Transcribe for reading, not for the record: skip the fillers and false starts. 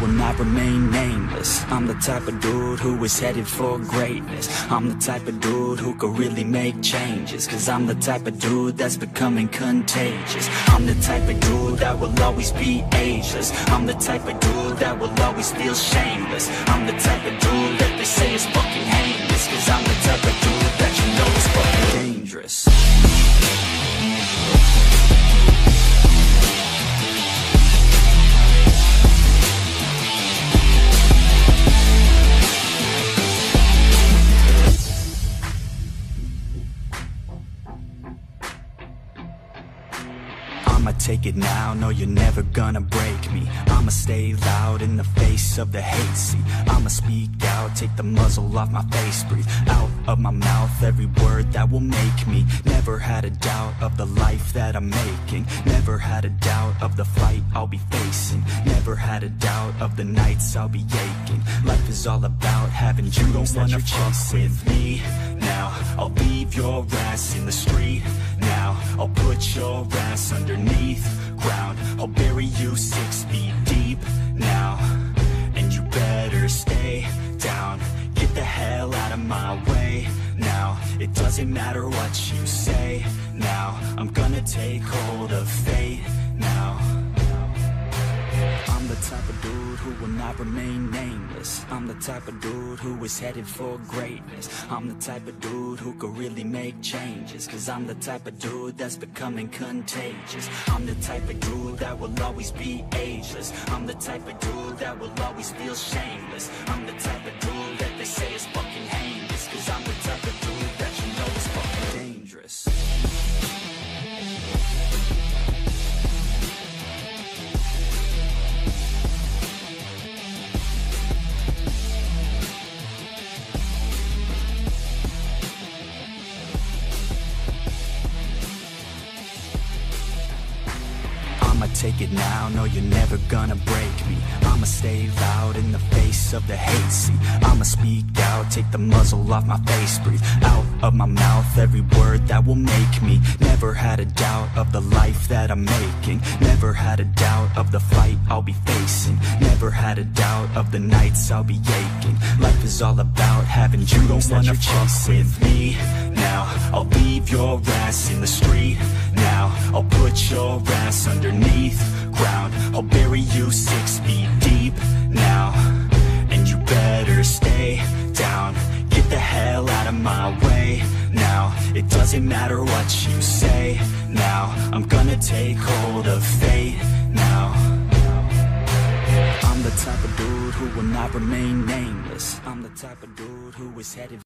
will not remain nameless. I'm the type of dude who is headed for greatness. I'm the type of dude who could really make changes, cause I'm the type of dude that's becoming contagious. I'm the type of dude that will always be ageless. I'm the type of dude that will always feel shameless. I'm the type of dude that they say is fucking heinous, cause I'm the type of dude that you know is fucking dangerous. I'ma take it now, no, you're never gonna break me. I'ma stay loud in the face of the hate scene. I'ma speak out, take the muzzle off my face, breathe out of my mouth every word that will make me. Never had a doubt of the life that I'm making. Never had a doubt of the fight I'll be facing. Never had a doubt of the nights I'll be aching. Life is all about having dreams that you're chasing. With me now, I'll leave your ass in the street. Now, I'll put your ass underneath ground. I'll bury you 6 feet deep now, and you better stay down. Get the hell out of my way now. It doesn't matter what you say now. I'm gonna take hold of fate now. I'm the type of dude who will not remain nameless. I'm the type of dude who is headed for greatness. I'm the type of dude who could really make changes, cause I'm the type of dude that's becoming contagious. I'm the type of dude that will always be ageless. I'm the type of dude that will always feel shameless. I'm the type of dude that they say is fucking heinous, cause I'm the type of dude that you know is fucking dangerous. Take it now, no, you're never gonna break me. I'ma stay loud in the face of the hate scene. I'ma speak out, take the muzzle off my face, breathe out of my mouth every word that will make me. Never had a doubt of the life that I'm making. Never had a doubt of the fight I'll be facing. Never had a doubt of the nights I'll be aching. Life is all about having dreams that you're chasing. With me now, I'll leave your ass in the street. Now, I'll put your ass underneath ground. I'll bury you 6 feet deep now, and you better stay down. Get the hell out of my way now. It doesn't matter what you say now. I'm gonna take hold of fate now. I'm the type of dude who will not remain nameless. I'm the type of dude who is headed